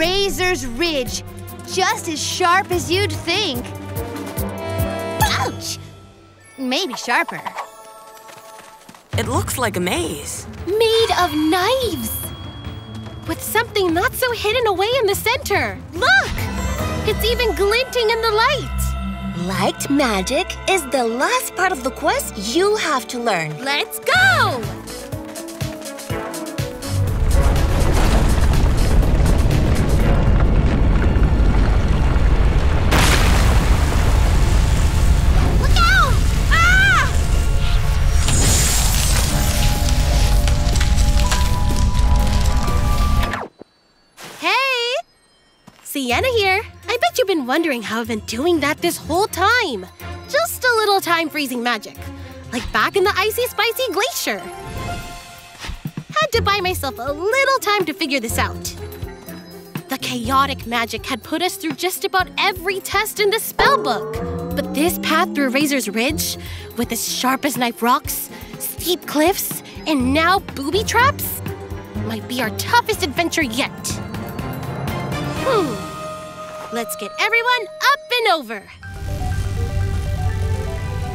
Razor's Ridge. Just as sharp as you'd think. Ouch! Maybe sharper. It looks like a maze. Made of knives! With something not so hidden away in the center. Look! It's even glinting in the light. Light magic is the last part of the quest you have to learn. Let's go! Sienna here. I bet you've been wondering how I've been doing that this whole time. Just a little time freezing magic. Like back in the icy, spicy glacier. Had to buy myself a little time to figure this out. The chaotic magic had put us through just about every test in the spell book. But this path through Razor's Ridge, with its sharp as knife rocks, steep cliffs, and now booby traps, might be our toughest adventure yet. Let's get everyone up and over.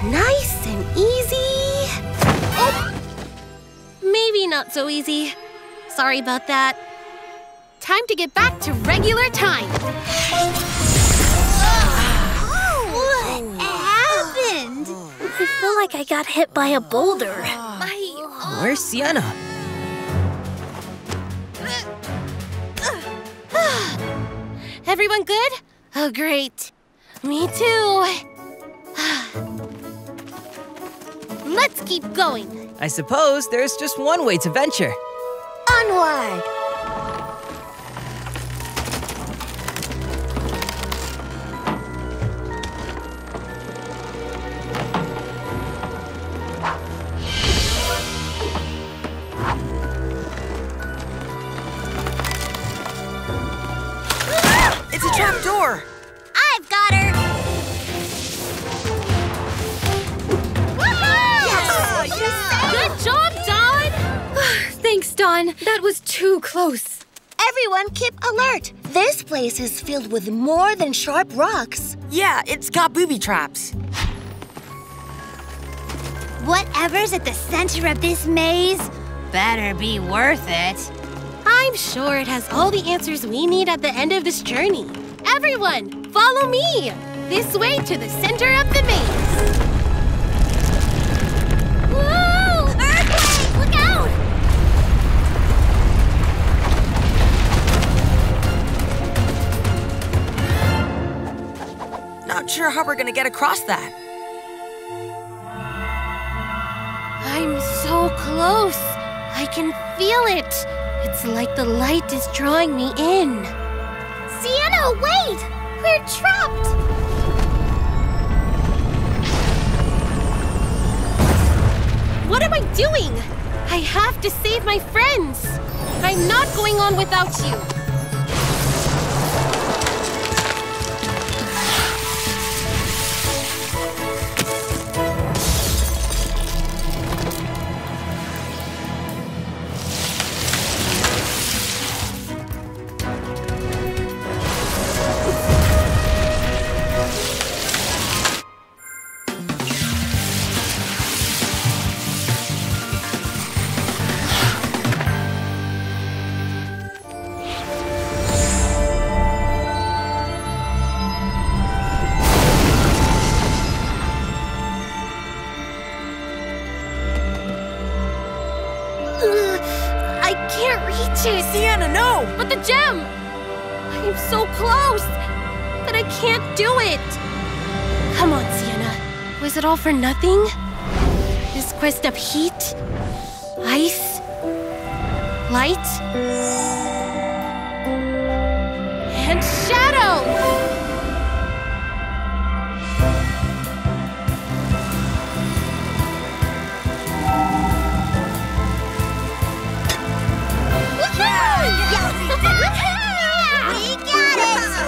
Nice and easy. Oh! Maybe not so easy. Sorry about that. Time to get back to regular time. Oh, what happened? I feel like I got hit by a boulder. Where's Sienna? Everyone good? Oh, great. Me too. Let's keep going. I suppose there's just one way to venture. Onward! I've got her! Yes! Good job, Dawn! Thanks, Dawn. That was too close. Everyone keep alert. This place is filled with more than sharp rocks. Yeah, it's got booby traps. Whatever's at the center of this maze better be worth it. I'm sure it has all the answers we need at the end of this journey. Everyone, follow me! This way to the center of the maze! Whoa! Earthquake! Look out! Not sure how we're gonna get across that. I'm so close! I can feel it! It's like the light is drawing me in. Sienna, wait! We're trapped! What am I doing? I have to save my friends! I'm not going on without you! Sienna, no! But the gem! I'm so close that I can't do it! Come on, Sienna. Was it all for nothing? This quest of heat, ice, light, and shadow!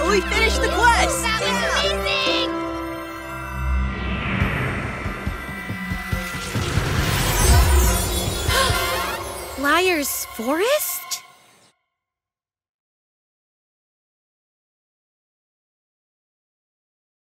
We finished the quest! That was amazing! Liar's Forest?